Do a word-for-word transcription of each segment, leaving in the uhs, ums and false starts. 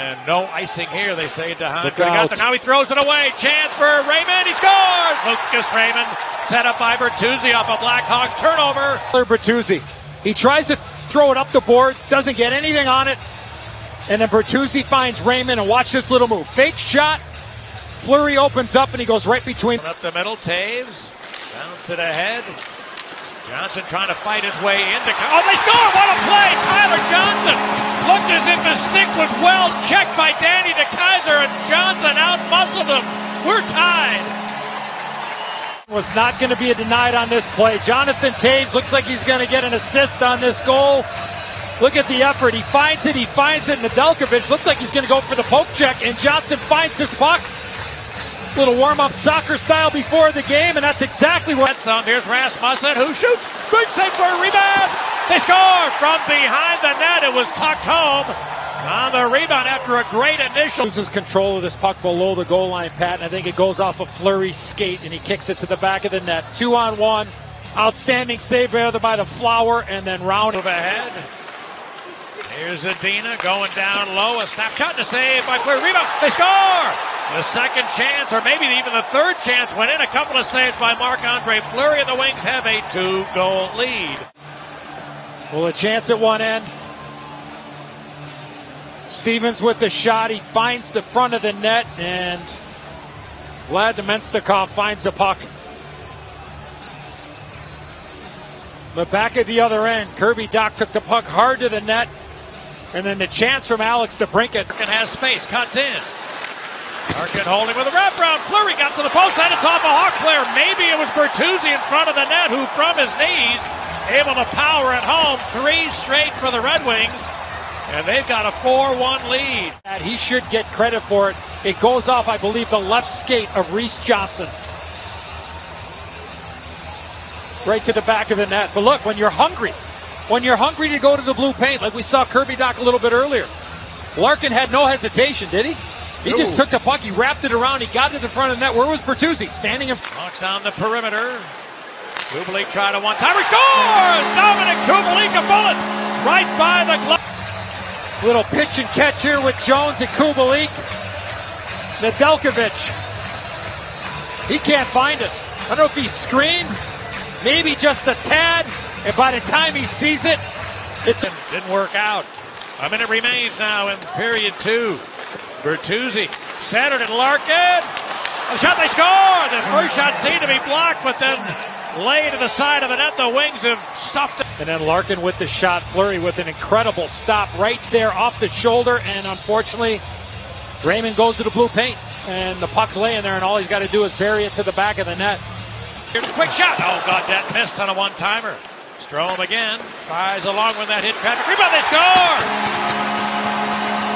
And no icing here, they say. DeHaan could have got there. Now he throws it away. Chance for Raymond. He scores! Lucas Raymond set up by Bertuzzi off a Blackhawks turnover. Bertuzzi. He tries to throw it up the boards, doesn't get anything on it. And then Bertuzzi finds Raymond, and watch this little move. Fake shot. Fleury opens up, and he goes right between. Up the middle, Taves. Bounce it ahead. Johnson trying to fight his way into... Oh, they score! What a play! Tyler Johnson looked as if his stick was well checked by Danny DeKeyser, and Johnson out-muscled him. We're tied. Was not going to be denied on this play. Jonathan Taves looks like he's going to get an assist on this goal. Look at the effort. He finds it, he finds it. Nedeljkovic looks like he's going to go for the poke check, and Johnson finds this puck. Little warm-up soccer style before the game, and that's exactly what... Here's Rasmussen, who shoots. Big save for a rebound. They score from behind the net. It was tucked home on the rebound after a great initial. Loses control of this puck below the goal line, Pat, and I think it goes off of Fleury's skate, and he kicks it to the back of the net. Two on one. Outstanding save there by the Flower, and then round of ahead. Here's Adina going down low. A snap shot and a save by Fleury. Rebound. They score! The second chance, or maybe even the third chance, went in. A couple of saves by Marc-Andre Fleury, and the Wings have a two-goal lead. Well, a chance at one end. Stevens with the shot. He finds the front of the net, and Vlad Domenstakov finds the puck. But back at the other end, Kirby Dach took the puck hard to the net, and then the chance from Alex DeBrincat. Larkin has space, cuts in. Larkin holding with a wraparound. Fleury got to the post, and it's off a Hawk player. Maybe it was Bertuzzi in front of the net, who from his knees, able to power at home. Three straight for the Red Wings, and they've got a four one lead. He should get credit for it. It goes off, I believe, the left skate of Reese Johnson. Right to the back of the net. But look, when you're hungry, when you're hungry to go to the blue paint, like we saw Kirby Dach a little bit earlier, Larkin had no hesitation, did he? He Ooh. just took the puck, he wrapped it around, he got to the front of the net. Where was Bertuzzi? Standing in front. Down the perimeter. Kubalik tried a one-timer. Scores! Dominic Kubalik, a bullet! Right by the glove. Little pitch and catch here with Jones and Kubalik. Nedeljkovic. He can't find it. I don't know if he screened. Maybe just a tad. And by the time he sees it, it didn't work out. A minute remains now in period two. Bertuzzi centered and Larkin. The shot, they score! The first shot seemed to be blocked, but then lay to the side of the net. The Wings have stuffed it. And then Larkin with the shot. Fleury with an incredible stop right there off the shoulder. And unfortunately, Raymond goes to the blue paint. And the puck's laying there, and all he's got to do is bury it to the back of the net. Here's a quick shot. Oh, God, that missed on a one-timer. Strome again. Tries along when that hit traffic. Rebound, they score!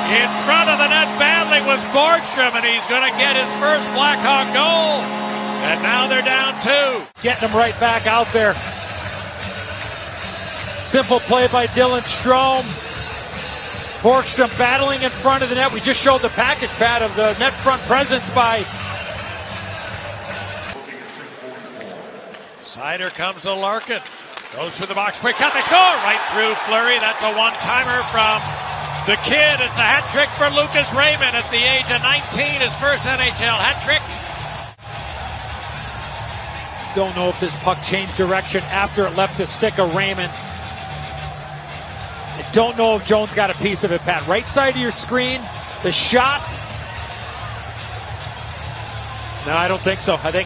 In front of the net badly was Borgstrom, and he's going to get his first Blackhawk goal. And now they're down two. Getting him right back out there. Simple play by Dylan Strome. Borgstrom battling in front of the net. We just showed the package, Pat, of the net front presence by... Sider comes to Larkin. Goes through the box. Quick shot. They score! Right through Fleury. That's a one-timer from... the kid. It's a hat trick for Lucas Raymond at the age of nineteen, his first N H L hat trick. Don't know if this puck changed direction after it left the stick of Raymond. I don't know if Jones got a piece of it, Pat. Right side of your screen, the shot. No, I don't think so. I think